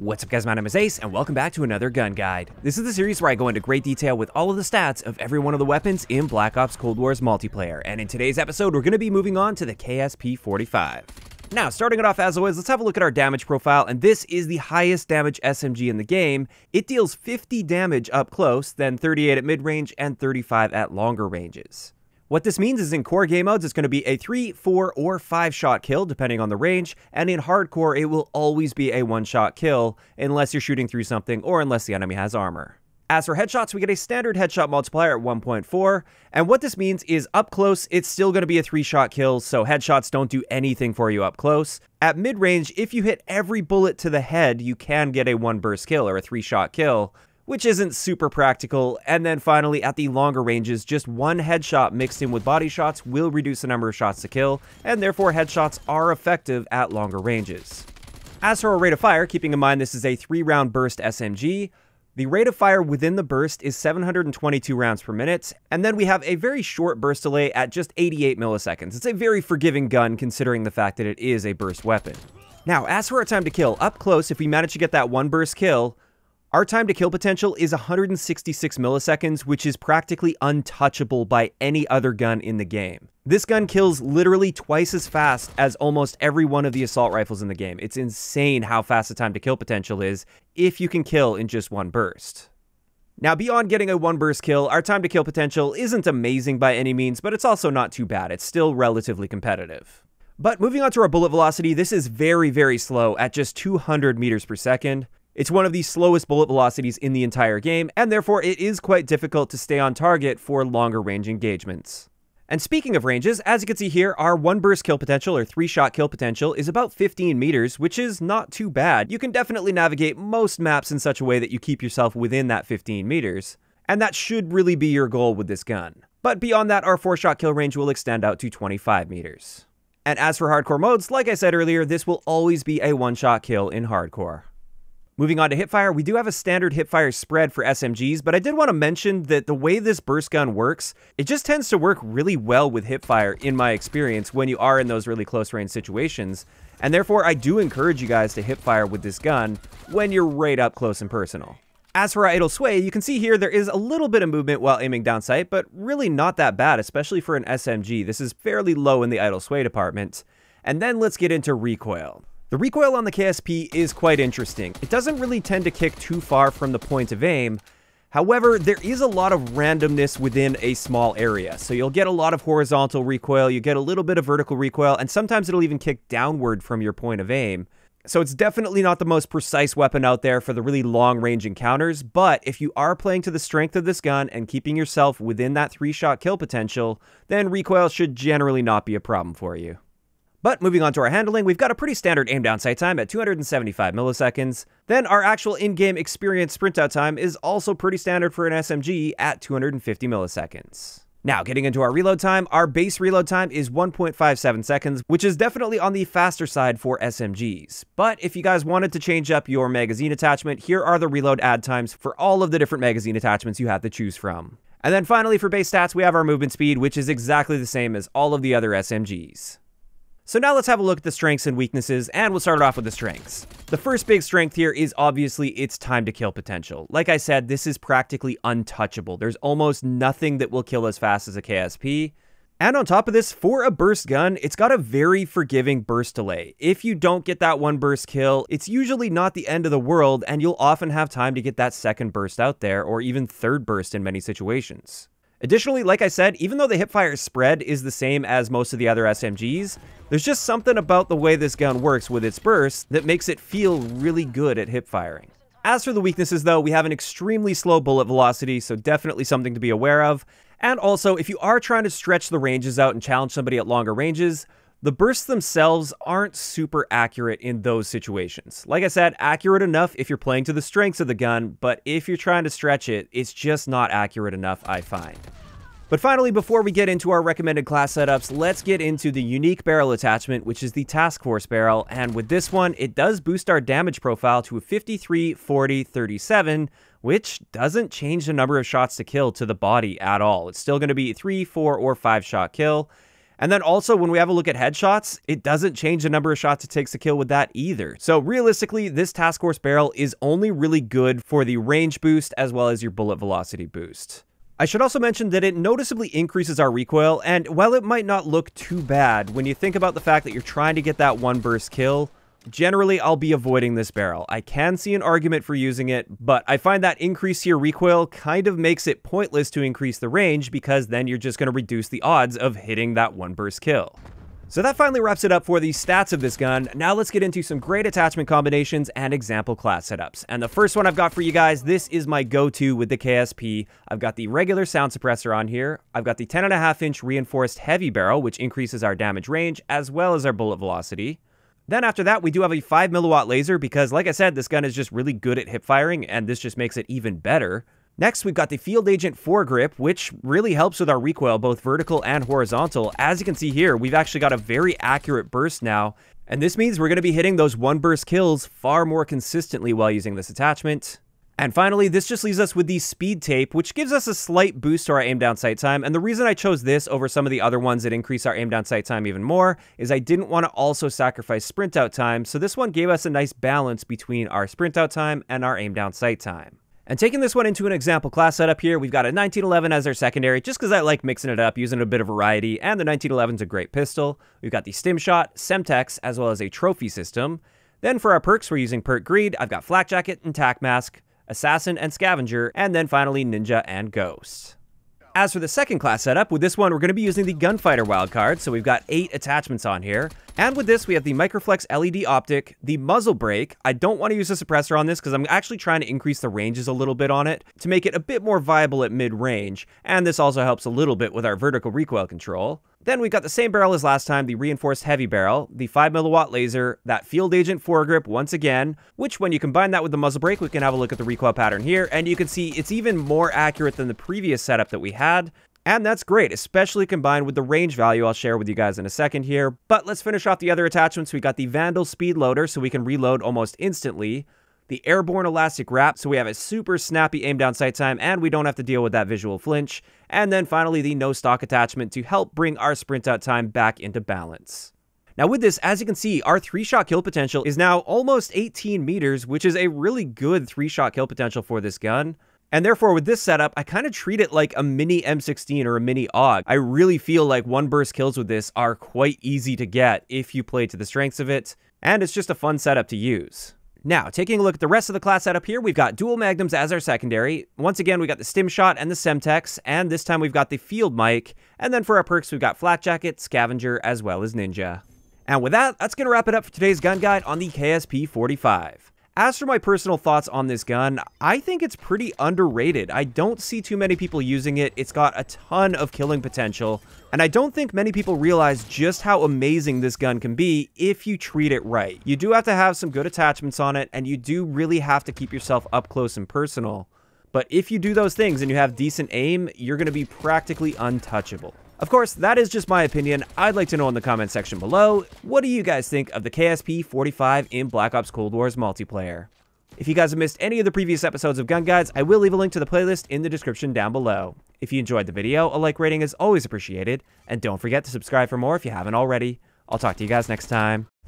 What's up guys, my name is Ace and welcome back to another gun guide. This is the series where I go into great detail with all of the stats of every one of the weapons in Black Ops Cold War's multiplayer, and in today's episode we're going to be moving on to the KSP 45. Now, starting it off as always, let's have a look at our damage profile, and this is the highest damage SMG in the game. It deals 50 damage up close, then 38 at mid-range, and 35 at longer ranges. What this means is in core game modes, it's going to be a 3, 4, or 5 shot kill depending on the range, and in hardcore, it will always be a 1 shot kill unless you're shooting through something or unless the enemy has armor. As for headshots, we get a standard headshot multiplier at 1.4, and what this means is up close, it's still going to be a 3-shot kill, so headshots don't do anything for you up close. At mid-range, if you hit every bullet to the head, you can get a 1-burst kill or a 3-shot kill, which isn't super practical. And then finally, at the longer ranges, just one headshot mixed in with body shots will reduce the number of shots to kill, and therefore headshots are effective at longer ranges. As for our rate of fire, keeping in mind this is a 3-round burst SMG, the rate of fire within the burst is 722 rounds per minute, and then we have a very short burst delay at just 88 milliseconds. It's a very forgiving gun considering the fact that it is a burst weapon. Now, as for our time to kill, up close, if we manage to get that 1-burst kill, our time to kill potential is 166 milliseconds, which is practically untouchable by any other gun in the game. This gun kills literally twice as fast as almost every one of the assault rifles in the game. It's insane how fast the time to kill potential is if you can kill in just 1 burst. Now, beyond getting a 1-burst kill, our time to kill potential isn't amazing by any means, but it's also not too bad. It's still relatively competitive. But moving on to our bullet velocity, this is very, very slow at just 200 meters per second. It's one of the slowest bullet velocities in the entire game, and therefore it is quite difficult to stay on target for longer range engagements. And speaking of ranges, as you can see here, our 1-burst kill potential or 3-shot kill potential is about 15 meters, which is not too bad. You can definitely navigate most maps in such a way that you keep yourself within that 15 meters, and that should really be your goal with this gun. But beyond that, our 4-shot kill range will extend out to 25 meters. And as for hardcore modes, like I said earlier, this will always be a 1-shot kill in hardcore. Moving on to hipfire, we do have a standard hipfire spread for SMGs, but I did want to mention that the way this burst gun works, it just tends to work really well with hipfire in my experience when you are in those really close range situations, and therefore I do encourage you guys to hipfire with this gun when you're right up close and personal. As for our idle sway, you can see here there is a little bit of movement while aiming down sight, but really not that bad, especially for an SMG. This is fairly low in the idle sway department. And then let's get into recoil. The recoil on the KSP is quite interesting. It doesn't really tend to kick too far from the point of aim. However, there is a lot of randomness within a small area. So you'll get a lot of horizontal recoil, you get a little bit of vertical recoil, and sometimes it'll even kick downward from your point of aim. So it's definitely not the most precise weapon out there for the really long range encounters, but if you are playing to the strength of this gun and keeping yourself within that 3-shot kill potential, then recoil should generally not be a problem for you. But moving on to our handling, we've got a pretty standard aim down sight time at 275 milliseconds. Then our actual in-game experience sprint out time is also pretty standard for an SMG at 250 milliseconds. Now, getting into our reload time, our base reload time is 1.57 seconds, which is definitely on the faster side for SMGs. But if you guys wanted to change up your magazine attachment, here are the reload add times for all of the different magazine attachments you have to choose from. And then finally for base stats, we have our movement speed, which is exactly the same as all of the other SMGs. So now let's have a look at the strengths and weaknesses, and we'll start off with the strengths. The first big strength here is obviously its time to kill potential. Like I said, this is practically untouchable. There's almost nothing that will kill as fast as a KSP. And on top of this, for a burst gun, it's got a very forgiving burst delay. If you don't get that 1-burst kill, it's usually not the end of the world, and you'll often have time to get that 2nd burst out there, or even 3rd burst in many situations. Additionally, like I said, even though the hipfire spread is the same as most of the other SMGs, there's just something about the way this gun works with its burst that makes it feel really good at hipfiring. As for the weaknesses though, we have an extremely slow bullet velocity, so definitely something to be aware of. And also, if you are trying to stretch the ranges out and challenge somebody at longer ranges, the bursts themselves aren't super accurate in those situations. Like I said, accurate enough if you're playing to the strengths of the gun, but if you're trying to stretch it, it's just not accurate enough, I find. But finally, before we get into our recommended class setups, let's get into the unique barrel attachment, which is the Task Force barrel, and with this one, it does boost our damage profile to a 53, 40, 37, which doesn't change the number of shots to kill to the body at all. It's still going to be 3, 4, or 5-shot kill. And then also when we have a look at headshots, it doesn't change the number of shots it takes to kill with that either. So realistically, this Task Force barrel is only really good for the range boost as well as your bullet velocity boost. I should also mention that it noticeably increases our recoil, and while it might not look too bad when you think about the fact that you're trying to get that one burst kill, generally I'll be avoiding this barrel. I can see an argument for using it, but I find that increase to your recoil kind of makes it pointless to increase the range, because then you're just going to reduce the odds of hitting that one burst kill. So that finally wraps it up for the stats of this gun. Now let's get into some great attachment combinations and example class setups. And the first one I've got for you guys, this is my go-to with the KSP. I've got the regular sound suppressor on here. I've got the 10.5-inch reinforced heavy barrel, which increases our damage range as well as our bullet velocity. Then after that, we do have a 5 milliwatt laser because, like I said, this gun is just really good at hip firing, and this just makes it even better. Next, we've got the Field Agent foregrip, which really helps with our recoil, both vertical and horizontal. As you can see here, we've actually got a very accurate burst now, and this means we're going to be hitting those one burst kills far more consistently while using this attachment. And finally, this just leaves us with the speed tape, which gives us a slight boost to our aim down sight time. And the reason I chose this over some of the other ones that increase our aim down sight time even more is I didn't want to also sacrifice sprint out time, so this one gave us a nice balance between our sprint out time and our aim down sight time. And taking this one into an example class setup here, we've got a 1911 as our secondary, just because I like mixing it up, using a bit of variety, and the 1911's a great pistol. We've got the Stimshot, Semtex, as well as a trophy system. Then for our perks, we're using Perk Greed. I've got Flak Jacket and Tac Mask, Assassin and Scavenger, and then finally Ninja and Ghost. As for the second class setup, with this one, we're going to be using the Gunfighter wildcard, so we've got 8 attachments on here. And with this, we have the Microflex LED optic, the muzzle brake. I don't want to use a suppressor on this because I'm actually trying to increase the ranges a little bit on it to make it a bit more viable at mid-range, and this also helps a little bit with our vertical recoil control. Then we've got the same barrel as last time, the reinforced heavy barrel, the 5 milliwatt laser, that Field Agent foregrip once again, which when you combine that with the muzzle brake, we can have a look at the recoil pattern here, and you can see it's even more accurate than the previous setup that we had. And that's great, especially combined with the range value I'll share with you guys in a second here. But let's finish off the other attachments. We got the Vandal speed loader, so we can reload almost instantly. The airborne elastic wrap, so we have a super snappy aim down sight time and we don't have to deal with that visual flinch. And then finally the no stock attachment to help bring our sprint out time back into balance. Now with this, as you can see, our 3-shot kill potential is now almost 18 meters, which is a really good 3-shot kill potential for this gun. And therefore, with this setup, I kind of treat it like a mini M16 or a mini AUG. I really feel like one burst kills with this are quite easy to get if you play to the strengths of it, and it's just a fun setup to use. Now, taking a look at the rest of the class setup here, we've got dual magnums as our secondary. Once again, we got the Stimshot and the Semtex, and this time we've got the Field Mic. And then for our perks, we've got Flak Jacket, Scavenger, as well as Ninja. And with that, that's going to wrap it up for today's gun guide on the KSP 45. As for my personal thoughts on this gun, I think it's pretty underrated. I don't see too many people using it. It's got a ton of killing potential, and I don't think many people realize just how amazing this gun can be if you treat it right. You do have to have some good attachments on it, and you do really have to keep yourself up close and personal. But if you do those things and you have decent aim, you're going to be practically untouchable. Of course, that is just my opinion. I'd like to know in the comment section below, what do you guys think of the KSP 45 in Black Ops Cold War's multiplayer? If you guys have missed any of the previous episodes of Gun Guides, I will leave a link to the playlist in the description down below. If you enjoyed the video, a like rating is always appreciated, and don't forget to subscribe for more if you haven't already. I'll talk to you guys next time.